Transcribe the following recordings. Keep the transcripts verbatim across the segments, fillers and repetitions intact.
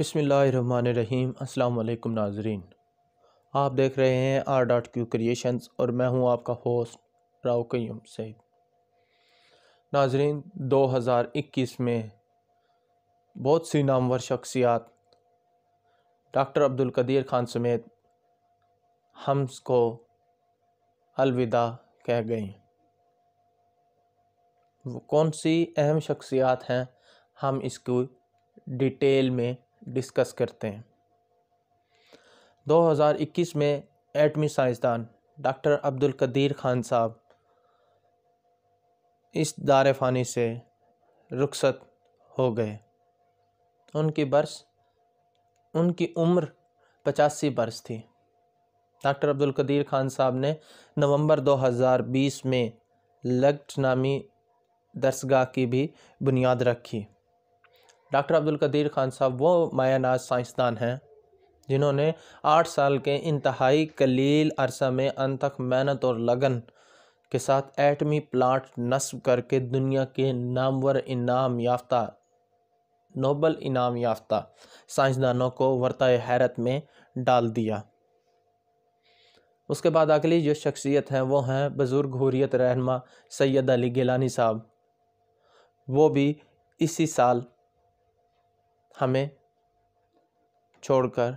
बिस्मिल्लाहिर्रहमानिर्रहीम। अस्सलाम वालेकुम नाजरीन, आप देख रहे हैं आर डॉट क्यू क्रिएशंस और मैं हूं आपका होस्ट राव कयूम सईद। नाजरीन, दो हज़ार इक्कीस में बहुत सी नामवर शख्सियात डॉक्टर अब्दुल कदीर खान समेत हम को अलविदा कह गई। वो कौन सी अहम शख्सियात हैं, हम इसको डिटेल में डिस्कस करते हैं। दो हज़ार इक्कीस में एटमी साइंसदान डॉक्टर अब्दुल कदीर खान साहब इस दार फ़ानी से रुखसत हो गए। उनकी बरस उनकी उम्र पचासी बरस थी। डॉक्टर अब्दुल कदीर खान साहब ने नवंबर दो हज़ार बीस में लगट नामी दरसगाह की भी बुनियाद रखी। डॉक्टर अब्दुल कदीर खान साहब वो मायानाज साइंसदान हैं जिन्होंने आठ साल के इंतहाई कलील अरसा में अनथक मेहनत और लगन के साथ एटमी प्लांट नस्ब करके दुनिया के नामवर इनाम याफ्ता नोबल इनाम याफ्ता साइंसदानों को वर्ताए हैरत में डाल दिया। उसके बाद अगली जो शख्सियत हैं वो हैं बुज़ुर्ग हुर्रियत रहनुमा सैयद अली गिलानी साहब। वो भी इसी साल हमें छोड़कर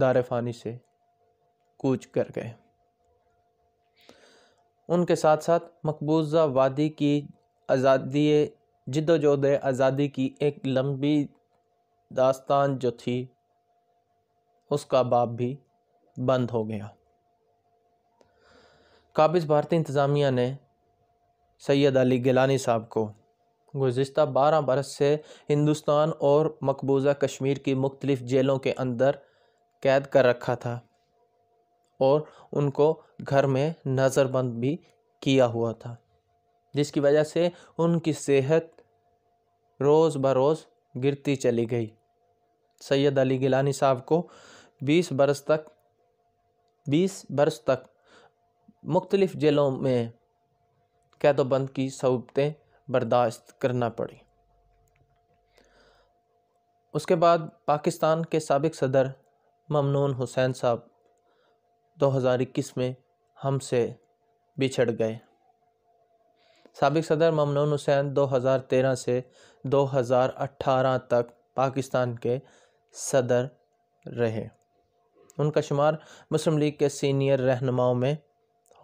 दारे फ़ानी से कूच कर गए। उनके साथ साथ मकबूजा वादी की आज़ादी जिद्दोजहद आज़ादी की एक लंबी दास्तान जो थी उसका बाब भी बंद हो गया। काबिज़ भारतीय इंतज़ामिया ने सैयद अली गिलानी साहब को गुज़िस्ता बारह बरस से हिंदुस्तान और मकबूजा कश्मीर की मुख्तलिफ़ जेलों के अंदर कैद कर रखा था और उनको घर में नज़रबंद भी किया हुआ था, जिसकी वजह से उनकी सेहत रोज़ बरोज़ गिरती चली गई। सैयद अली गिलानी साहब को बीस बरस तक बीस बरस तक मुख्तलिफ़ जेलों में कैदोबंद की सहूलतें बर्दाश्त करना पड़ी। उसके बाद पाकिस्तान के साबिक सदर ममनून हुसैन साहब दो हज़ार इक्कीस में हमसे बिछड़ गए। साबिक सदर ममनून हुसैन दो हज़ार तेरह से दो हज़ार अठारह तक पाकिस्तान के सदर रहे। उनका शुमार मुस्लिम लीग के सीनियर रहनुमाओं में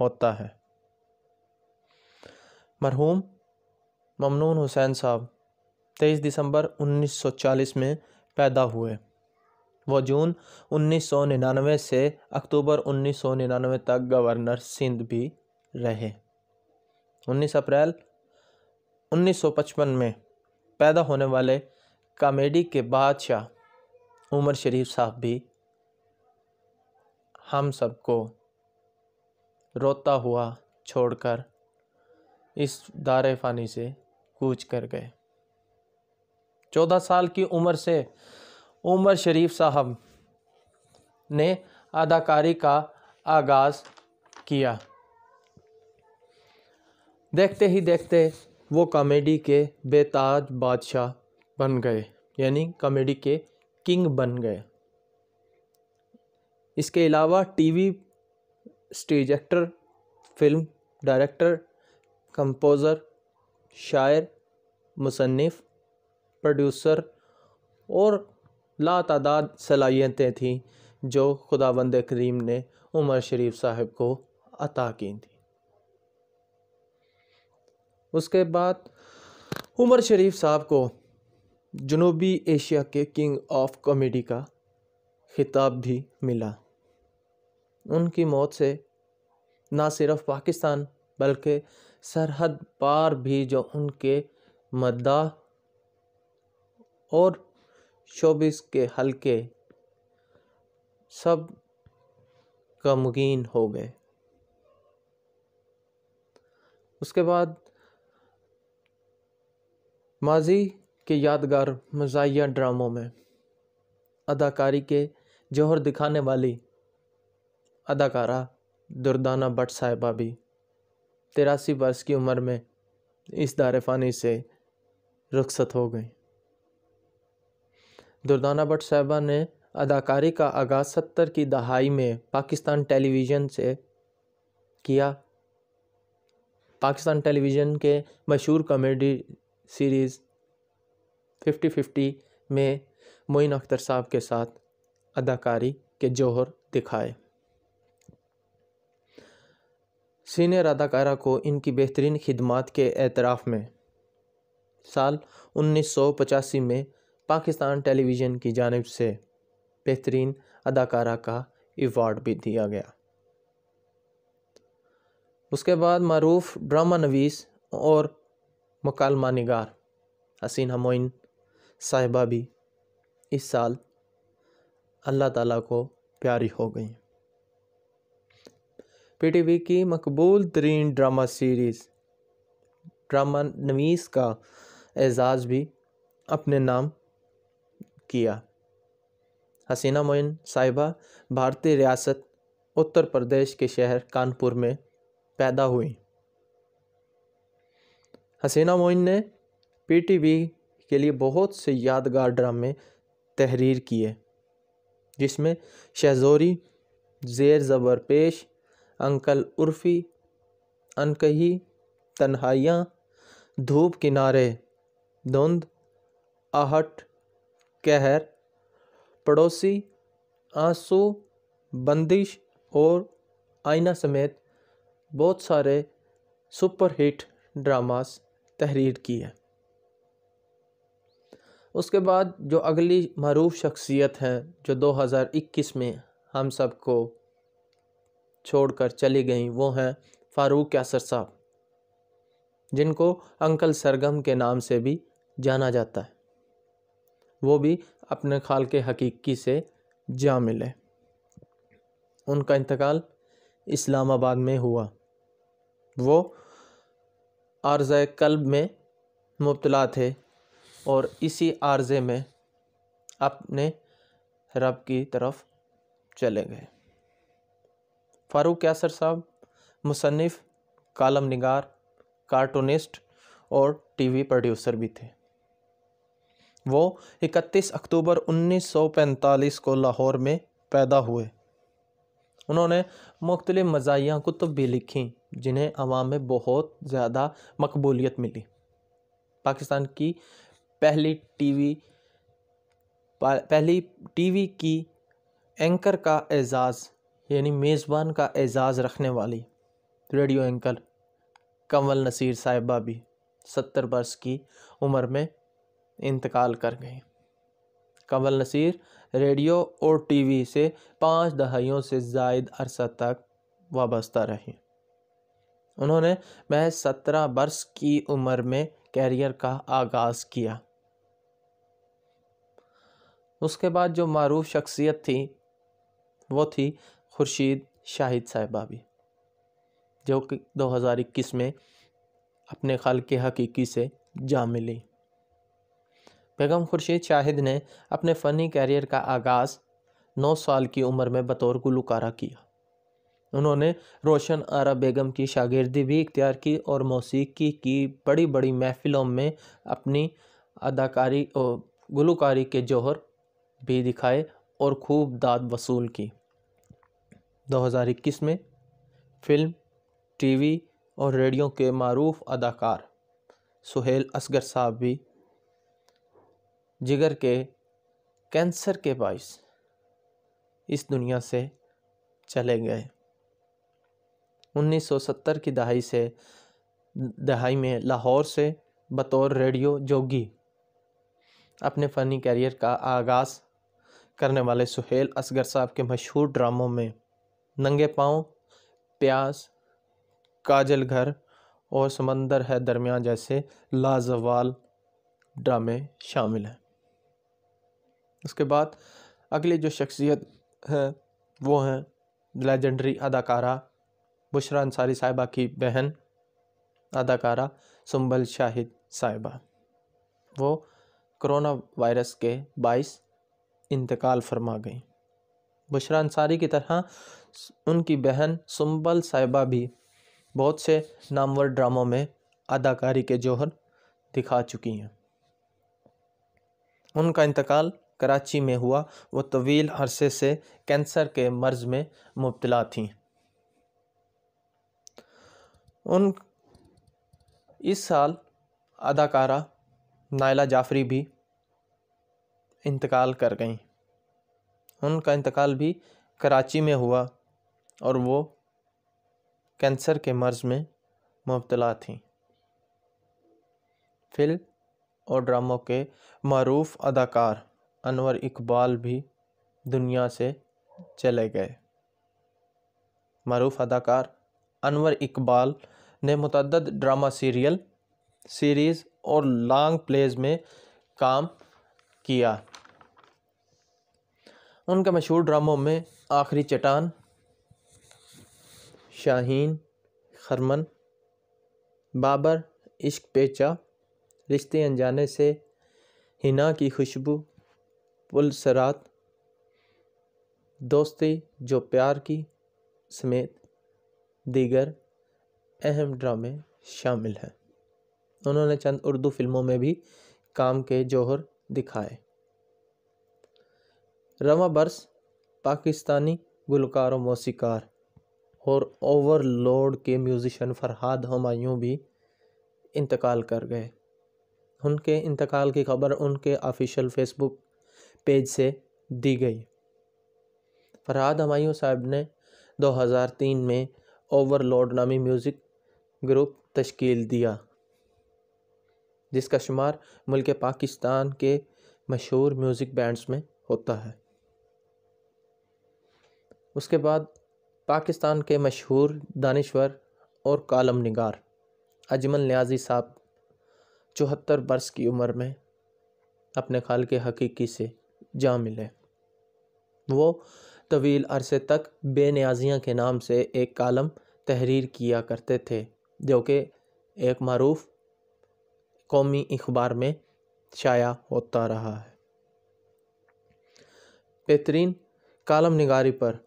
होता है। मरहूम ममनून हुसैन साहब तेईस दिसंबर उन्नीस सौ चालीस में पैदा हुए। वो जून उन्नीस सौ निन्यानवे से अक्टूबर उन्नीस सौ निन्यानवे तक गवर्नर सिंध भी रहे। उन्नीस अप्रैल उन्नीस सौ पचपन में पैदा होने वाले कॉमेडी के बादशाह उमर शरीफ साहब भी हम सबको रोता हुआ छोड़कर इस दारे फ़ानी से कूच कर गए। चौदह साल की उम्र से उमर शरीफ साहब ने अदाकारी का आगाज़ किया। देखते ही देखते वो कॉमेडी के बेताज बादशाह बन गए, यानी कॉमेडी के किंग बन गए। इसके अलावा TV stage actor, film director, composer, शायर, मुसन्निफ़, प्रोड्यूसर और लातादाद सलाहियतें थीं जो खुदावंद करीम ने उमर शरीफ साहब को अता की थी। उसके बाद उमर शरीफ साहब को जनूबी एशिया के किंग ऑफ कॉमेडी का खिताब भी मिला। उनकी मौत से ना सिर्फ पाकिस्तान बल्कि सरहद पार भी जो उनके मद्दा और शोबिस के हलके सब गमगीन हो गए। उसके बाद माजी के यादगार मज़ाहिया ड्रामों में अदाकारी के जौहर दिखाने वाली अदाकारा दुर्दाना भट्ट साहिबा भी तिरासी वर्ष की उम्र में इस दार फ़ानी से रुखसत हो गई। दुर्दाना भट्ट साहिबा ने अदाकारी का आगाज़ सत्तर की दहाई में पाकिस्तान टेलीविज़न से किया। पाकिस्तान टेलीविज़न के मशहूर कॉमेडी सीरीज़ फिफ्टी फिफ्टी में मोइन अख्तर साहब के साथ अदाकारी के जौहर दिखाए। सीनियर अदाकारा को इनकी बेहतरीन खिदमात के एतराफ़ में साल उन्नीस सौ पचासी में पाकिस्तान टेलीविज़न की जानिब से बेहतरीन अदाकारा का एवॉर्ड भी दिया गया। उसके बाद मरूफ ड्रामा नवीस और मकालमा निगार हसीना मोइन साहिबा भी इस साल अल्लाह ताला को प्यारी हो गई। पी टी वी की मकबूल तरीन ड्रामा सीरीज़ ड्रामा नवीस का एजाज़ भी अपने नाम किया। हसीना मोइन साहिबा भारतीय रियासत उत्तर प्रदेश के शहर कानपुर में पैदा हुई। हसीना मोइन ने पी टी वी के लिए बहुत से यादगार ड्रामे तहरीर किए, जिसमें शहजोरी, ज़ेर ज़बर पेश, अंकल उर्फ़ी, अनकही, तन्हाइयाँ, धूप किनारे, धुंध, आहट, कहर, पड़ोसी, आंसू, बंदिश और आईना समेत बहुत सारे सुपरहिट ड्रामास तहरीर किए। उसके बाद जो अगली मरूफ शख्सियत हैं जो दो हज़ार इक्कीस में हम सब को छोड़कर चली गई, वो हैं फारूक़ क़ैसर साहब, जिनको अंकल सरगम के नाम से भी जाना जाता है। वो भी अपने खाल के हकीकी से जा मिले। उनका इंतकाल इस्लामाबाद में हुआ। वो आर्ज़े कल्ब में मुब्तला थे और इसी आर्ज़े में अपने रब की तरफ चले गए। फारूक़ क़ैसर साहब मुसन्निफ़, कालम निगार, कार्टूनिस्ट और टीवी प्रोड्यूसर भी थे। वो इकतीस अक्टूबर उन्नीस सौ पैंतालीस को लाहौर में पैदा हुए। उन्होंने मुख्तलिफ़ मज़ाहिया कुतुब भी लिखीं, जिन्हें आवाम में बहुत ज़्यादा मकबूलियत मिली। पाकिस्तान की पहली टीवी पहली टीवी की एंकर का एजाज़ यानी मेज़बान का एजाज़ रखने वाली रेडियो एंकर कंवल नसीर साहिबा भी सत्तर वर्ष की उम्र में इंतकाल कर गई। कंवल नसीर रेडियो और टीवी से पाँच दहाइयों से ज़ायद अरसा तक वाबस्ता रही। उन्होंने महज सत्रह वर्ष की उम्र में कैरियर का आगाज़ किया। उसके बाद जो मारूफ शख्सियत थी वो थी ख़ुर्शीद शाहिद साहिबा भी, जो कि दो हज़ार इक्कीस में अपने खाल के हकीकी से जा मिली। बेगम ख़ुर्शीद शाहिद ने अपने फ़नी कैरियर का आगाज़ नौ साल की उम्र में बतौर गुलकारा किया। उन्होंने रोशन आरा बेगम की शागिर्दी भी इख्तियार की और मौसीकी की बड़ी बड़ी महफ़िलों में अपनी अदाकारी और गुलकारी के जौहर भी दिखाए और खूब दाद वसूल की। दो हज़ार इक्कीस में फ़िल्म, टीवी और रेडियो के मारूफ अदाकार सुहेल असगर साहब भी जिगर के कैंसर के बाइस इस दुनिया से चले गए। उन्नीस सौ सत्तर की दहाई से दहाई में लाहौर से बतौर रेडियो जोगी अपने फ़नी कैरियर का आगाज़ करने वाले सुहेल असगर साहब के मशहूर ड्रामों में नंगे पाँव, प्यास, काजल घर और समंदर है दरमियान जैसे लाजवाल ड्रामे शामिल हैं। उसके बाद अगली जो शख्सियत है वो हैं लेजेंडरी अदाकारा बुशरा अंसारी साहिबा की बहन अदाकारा सुम्बल शाहिद साहिबा। वो कोरोना वायरस के बाइस इंतकाल फरमा गई। बुशरा अंसारी की तरह उनकी बहन सुम्बल साहिबा भी बहुत से नामवर ड्रामों में अदाकारी के जौहर दिखा चुकी हैं। उनका इंतकाल कराची में हुआ। वो तवील अरसे से कैंसर के मर्ज़ में मुब्तला थीं। उन इस साल अदाकारा नायला जाफरी भी इंतकाल कर गईं। उनका इंतकाल भी कराची में हुआ और वो कैंसर के मर्ज़ में मुब्तला थीं। फिल्म और ड्रामों के मरूफ अदाकार अनवर इकबाल भी दुनिया से चले गए। मरूफ अदाकार अनवर इकबाल ने मुतअद्दद ड्रामा सीरियल सीरीज़ और लॉन्ग प्लेज में काम किया। उनके मशहूर ड्रामों में आखिरी चट्टान, शाहीन, खरमन, बाबर, इश्क पेचा, रिश्ते अनजाने से, हिना की खुशबू, पुलसरात, दोस्ती जो प्यार की समेत दीगर अहम ड्रामे शामिल हैं। उन्होंने चंद उर्दू फिल्मों में भी काम के जौहर दिखाए। रवा बर्स पाकिस्तानी गुलकार और मौसीकार और ओवरलोड के म्यूज़िशन फ़रहाद हुमायूं भी इंतकाल कर गए। उनके इंतकाल की खबर उनके ऑफिशियल फेसबुक पेज से दी गई। फ़रहाद हुमायूं साहब ने दो हज़ार तीन में ओवरलोड नामी म्यूज़िक ग्रुप तश्कील दिया, जिसका शुमार मुल्क पाकिस्तान के मशहूर म्यूज़िक बैंड्स में होता है। उसके बाद पाकिस्तान के मशहूर दानिश्वर और कालम निगार अजमल न्याजी साहब चौहत्तर बरस की उम्र में अपने खाल के हकीकी से जा मिले। वो तवील अरसे तक बेनियाजियाँ के नाम से एक कालम तहरीर किया करते थे, जो कि एक मरूफ कौमी अखबार में शाया होता रहा है। बेहतरीन कालम निगारी पर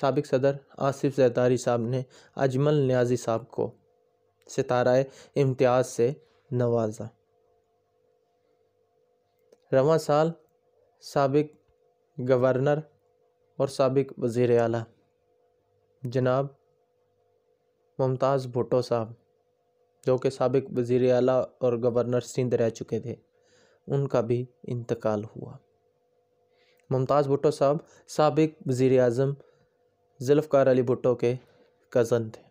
साबिक सदर आसिफ जरदारी साहब ने अजमल न्याजी साहब को सिताराए इम्तियाज़ से नवाजा। रवां साल साबिक गवर्नर और साबिक वज़ीर आला जनाब मुमताज़ भुटो साहब, जो कि साबिक वज़ीर आला और गवर्नर सिंध रह चुके थे, उनका भी इंतकाल हुआ। मुमताज़ भुटो साहब साबिक वज़ीर आज़म ज़ुल्फ़िकार अली भुटो के कज़न थे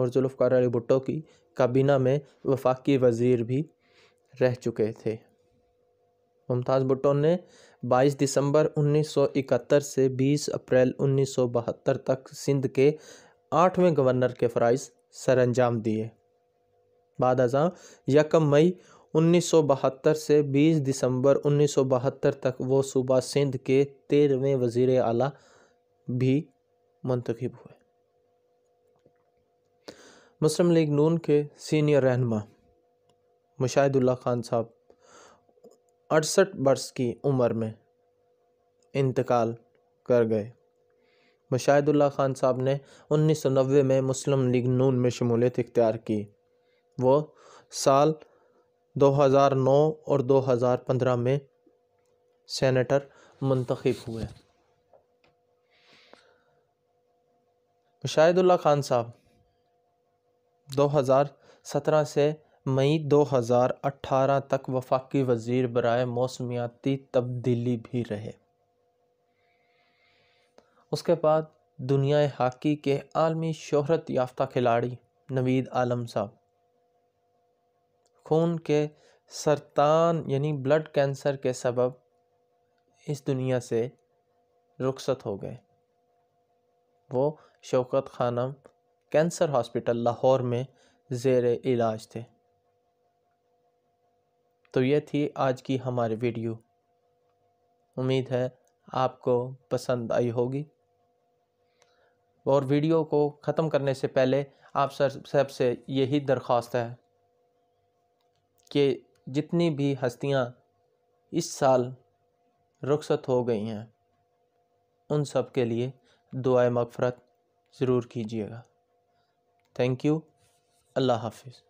और ज़ुल्फ़िकार अली भुटो की काबीना में वफाकी वज़ीर भी रह चुके थे। मुमताज़ भुटो ने बाईस दिसंबर उन्नीस सौ इकहत्तर से बीस अप्रैल उन्नीस सौ बहत्तर तक सिंध के आठवें गवर्नर के फ़राइज़ सरअंजाम दिए। बाद अज़ां यकम मई उन्नीस सौ बहत्तर से बीस दिसंबर उन्नीस सौ बहत्तर तक वो सूबा सिंध के तेरहवें वज़ीर आला भी मुंतखब हुए। मुस्लिम लीग नून के सीनियर रहनुमा मुशाहिदुल्लाह खान साहब अड़सठ बरस की उम्र में इंतकाल कर गए। मुशाहिदुल्लाह खान साहब ने उन्नीस सौ नब्बे में मुस्लिम लीग नून में शमूलियत इख्तियार की। वो साल दो हज़ार नौ और दो हज़ार पंद्रह में सेनेटर मुंतखब हुए। मुशाहिदुल्लाह खान साहब दो हज़ार सत्रह से मई दो हज़ार अठारह तक वफाकी वज़ीर बराए मौसमियाती तब्दीली भी रहे। उसके बाद दुनिया हॉकी के आलमी शोहरत याफ्ता खिलाड़ी नवीद आलम साहब खून के सरतान यानी ब्लड कैंसर के सबब इस दुनिया से रुखसत हो गए। वो शौकत खानम कैंसर हॉस्पिटल लाहौर में ज़ेरे इलाज थे। तो ये थी आज की हमारी वीडियो। उम्मीद है आपको पसंद आई होगी। और वीडियो को ख़त्म करने से पहले आप सबसे यही दरख्वास्त है कि जितनी भी हस्तियां इस साल रुखसत हो गई हैं, उन सब के लिए दुआए मग़फ़रत ज़रूर कीजिएगा। Thank you. अल्लाह हाफ़िज़।